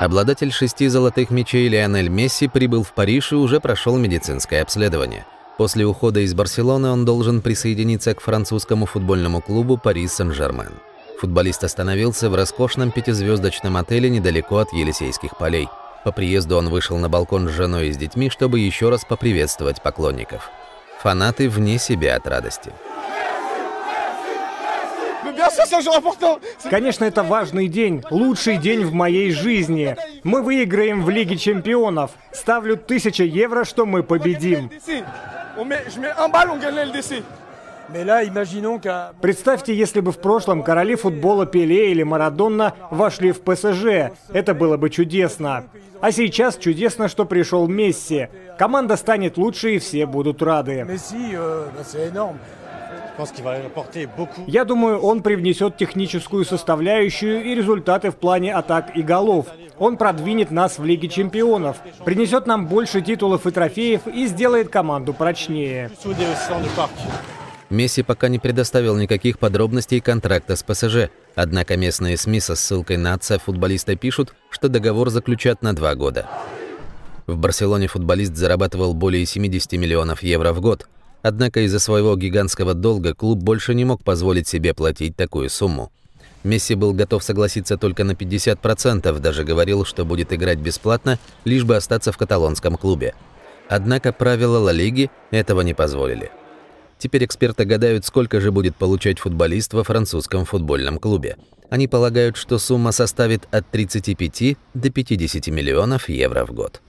Обладатель 6 золотых мячей Лионель Месси прибыл в Париж и уже прошел медицинское обследование. После ухода из Барселоны он должен присоединиться к французскому футбольному клубу «Парис-Сен-Жермен». Футболист остановился в роскошном 5-звездочном отеле недалеко от Елисейских полей. По приезду он вышел на балкон с женой и с детьми, чтобы еще раз поприветствовать поклонников. Фанаты вне себя от радости. Конечно, это важный день, лучший день в моей жизни. Мы выиграем в Лиге чемпионов. Ставлю 1000 евро, что мы победим. Представьте, если бы в прошлом короли футбола Пеле или Марадона вошли в ПСЖ. Это было бы чудесно. А сейчас чудесно, что пришел Месси. Команда станет лучше, и все будут рады. Я думаю, он привнесет техническую составляющую и результаты в плане атак и голов. Он продвинет нас в Лиге чемпионов, принесет нам больше титулов и трофеев и сделает команду прочнее. Месси пока не предоставил никаких подробностей контракта с ПСЖ, однако местные СМИ со ссылкой на отца футболиста пишут, что договор заключат на 2 года. В Барселоне футболист зарабатывал более 70 миллионов евро в год. Однако из-за своего гигантского долга клуб больше не мог позволить себе платить такую сумму. Месси был готов согласиться только на 50%, даже говорил, что будет играть бесплатно, лишь бы остаться в каталонском клубе. Однако правила Ла-Лиги этого не позволили. Теперь эксперты гадают, сколько же будет получать футболист во французском футбольном клубе. Они полагают, что сумма составит от 35 до 50 миллионов евро в год.